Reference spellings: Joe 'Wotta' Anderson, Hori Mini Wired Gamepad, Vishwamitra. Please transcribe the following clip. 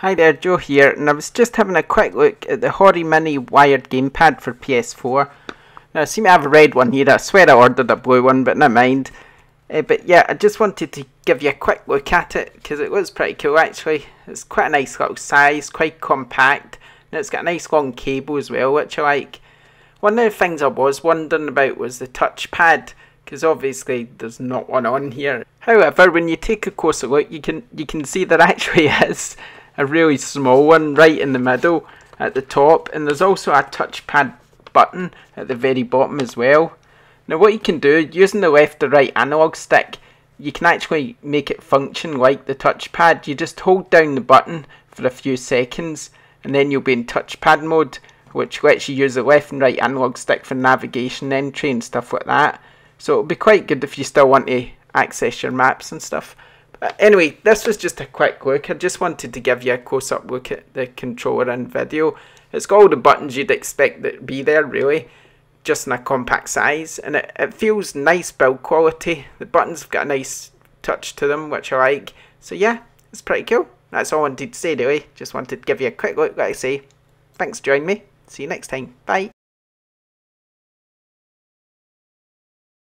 Hi there, Joe here, and I was just having a quick look at the Hori Mini Wired Gamepad for PS4. Now I seem to have a red one here. I swear I ordered a blue one, but never mind. But yeah, I just wanted to give you a quick look at it because it looks pretty cool actually. It's quite a nice little size, quite compact, and it's got a nice long cable as well, which I like. One of the things I was wondering about was the touchpad, because obviously there's not one on here. However, when you take a closer look, you can see there actually is a really small one right in the middle at the top, and there's also a touchpad button at the very bottom as well. Now what you can do, using the left or right analog stick, you can actually make it function like the touchpad. You just hold down the button for a few seconds and then you'll be in touchpad mode, which lets you use the left and right analog stick for navigation entry and stuff like that. So it'll be quite good if you still want to access your maps and stuff. Anyway, this was just a quick look. I just wanted to give you a close-up look at the controller and video. It's got all the buttons you'd expect that be there really, just in a compact size, and it feels nice build quality. The buttons have got a nice touch to them, which I like. So yeah, it's pretty cool. That's all I wanted to say anyway. Just wanted to give you a quick look, like I say. Thanks for joining me. See you next time. Bye.